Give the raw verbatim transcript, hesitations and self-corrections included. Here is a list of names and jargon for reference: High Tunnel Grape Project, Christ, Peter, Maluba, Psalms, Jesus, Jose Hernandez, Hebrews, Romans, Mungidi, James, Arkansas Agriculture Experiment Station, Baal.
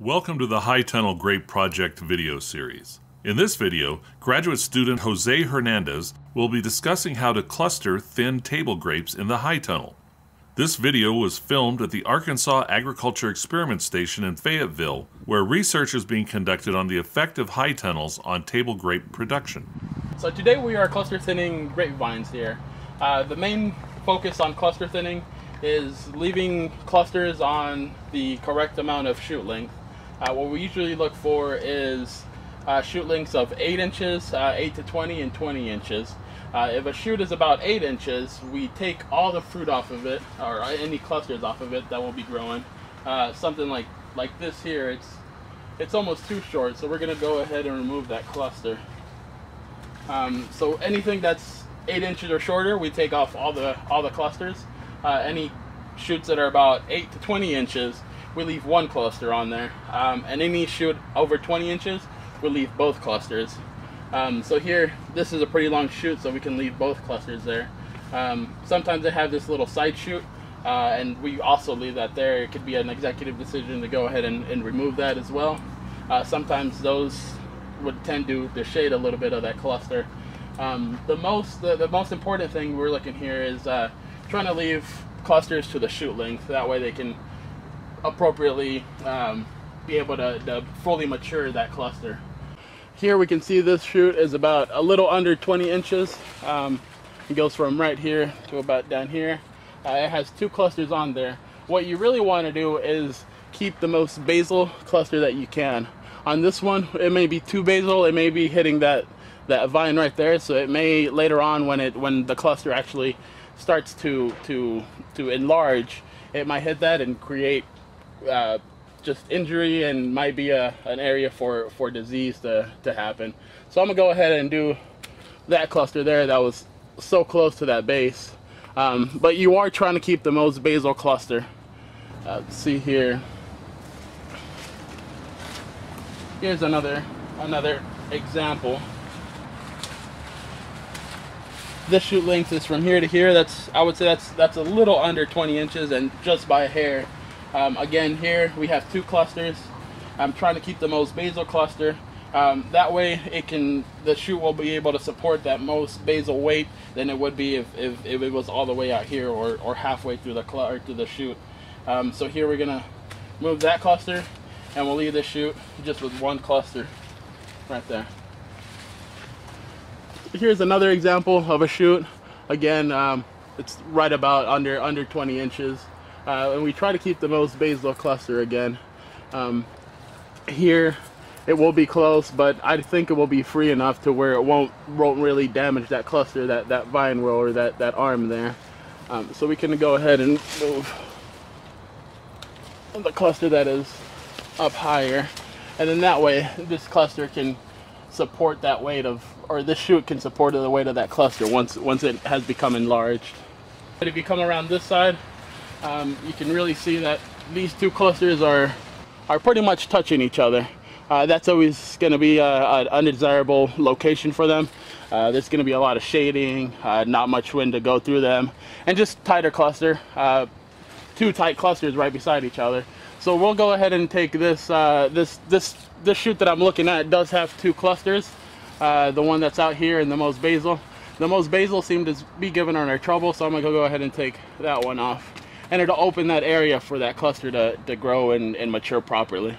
Welcome to the High Tunnel Grape Project video series. In this video, graduate student Jose Hernandez will be discussing how to cluster thin table grapes in the high tunnel. This video was filmed at the Arkansas Agriculture Experiment Station in Fayetteville, where research is being conducted on the effect of high tunnels on table grape production. So today we are cluster thinning grapevines here. Uh, the main focus on cluster thinning is leaving clusters on the correct amount of shoot length. Uh, what we usually look for is uh, shoot lengths of eight inches, uh, eight to twenty, and twenty inches. Uh, if a shoot is about eight inches, we take all the fruit off of it, or any clusters off of it that will be growing. Uh, something like, like this here, it's, it's almost too short, so we're going to go ahead and remove that cluster. Um, so anything that's eight inches or shorter, we take off all the, all the clusters. Uh, any shoots that are about eight to twenty inches, we leave one cluster on there, um, and any shoot over twenty inches, we leave both clusters. Um, so here, this is a pretty long shoot, so we can leave both clusters there. Um, sometimes they have this little side shoot, uh, and we also leave that there. It could be an executive decision to go ahead and, and remove that as well. Uh, sometimes those would tend to, to shade a little bit of that cluster. Um, the most, the, the most important thing we're looking here is uh, trying to leave clusters to the shoot length. That way they can appropriately um, be able to, to fully mature that cluster. Here we can see this shoot is about a little under twenty inches. Um, it goes from right here to about down here. Uh, it has two clusters on there. What you really want to do is keep the most basal cluster that you can. On this one, it may be too basal. It may be hitting that that vine right there, so it may later on when it when the cluster actually starts to to to enlarge, it might hit that and create uh, just injury, and might be a an area for for disease to to happen. So I'm gonna go ahead and do that cluster there that was so close to that base, um, but you are trying to keep the most basal cluster. Uh, let's see here. Here's another another example. This shoot length is from here to here. That's I would say that's that's a little under twenty inches, and just by a hair. Um, again, here we have two clusters. I'm trying to keep the most basal cluster. Um, that way, it can the shoot will be able to support that most basal weight than it would be if, if, if it was all the way out here or or halfway through the or through the shoot. Um, so here we're gonna move that cluster, and we'll leave this shoot just with one cluster, right there. Here's another example of a shoot. Again, um, it's right about under under twenty inches, uh, and we try to keep the most basal cluster again. Um, here, it will be close, but I think it will be free enough to where it won't won't really damage that cluster, that that vine will, or that that arm there. Um, so we can go ahead and move the cluster that is up higher, and then that way this cluster can support that weight of, or this shoot can support the weight of that cluster once once it has become enlarged. But if you come around this side, um, you can really see that these two clusters are are pretty much touching each other. Uh, that's always going to be a, an undesirable location for them. Uh, there's going to be a lot of shading, uh, not much wind to go through them, and just tighter cluster, uh, two tight clusters right beside each other. So we'll go ahead and take this uh, this this. This shoot that I'm looking at does have two clusters, uh, the one that's out here and the most basal. The most basal seemed to be giving her trouble, so I'm going to go ahead and take that one off. And it'll open that area for that cluster to, to grow and, and mature properly.